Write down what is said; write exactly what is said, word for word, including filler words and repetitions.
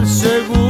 el seguro.